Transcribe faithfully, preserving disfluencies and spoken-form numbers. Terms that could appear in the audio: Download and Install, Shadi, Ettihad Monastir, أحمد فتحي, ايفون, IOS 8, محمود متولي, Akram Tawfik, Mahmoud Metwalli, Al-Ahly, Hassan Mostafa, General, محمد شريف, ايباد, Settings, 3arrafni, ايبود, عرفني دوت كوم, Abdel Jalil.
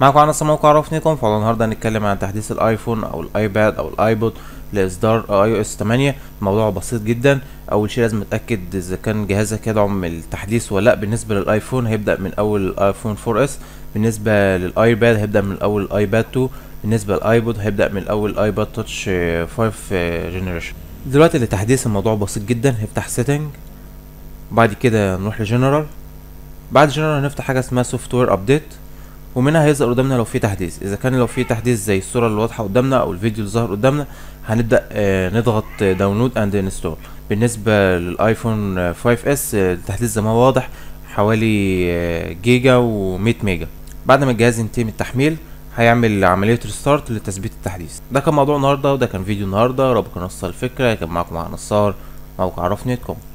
معكم على موقع عرفني. فالنهارده النهارده هنتكلم عن تحديث الايفون او الايباد او الايبود لاصدار آي أو إس ثمانية. الموضوع بسيط جدا. اول شيء لازم اتاكد اذا كان جهازك يدعم التحديث ولا لا. بالنسبه للايفون هيبدا من اول الايفون فور إس، بالنسبه للايباد هيبدا من اول الايباد اتنين، بالنسبه للايبود هيبدا من اول الايباد تاتش فايف جنريشن. دلوقتي لتحديث الموضوع بسيط جدا. هفتح سيتنج، بعد كده نروح لجنرال، بعد جنرال هنفتح حاجه اسمها سوفتوير ابديت، ومنها هيظهر قدامنا لو في تحديث. اذا كان لو في تحديث زي الصوره اللي واضحه قدامنا او الفيديو اللي ظاهر قدامنا هنبدا نضغط داونلود اند انستول. بالنسبه للايفون فايف إس التحديث زي ما هو واضح حوالي جيجا و100 ميجا. بعد ما الجهاز ينتهي من التحميل هيعمل عمليه ريستارت لتثبيت التحديث. ده كان موضوع النهارده، وده كان فيديو النهارده. ربكم نص الفكره. كان معاكم مع نصار موقع عرفني دوت كوم.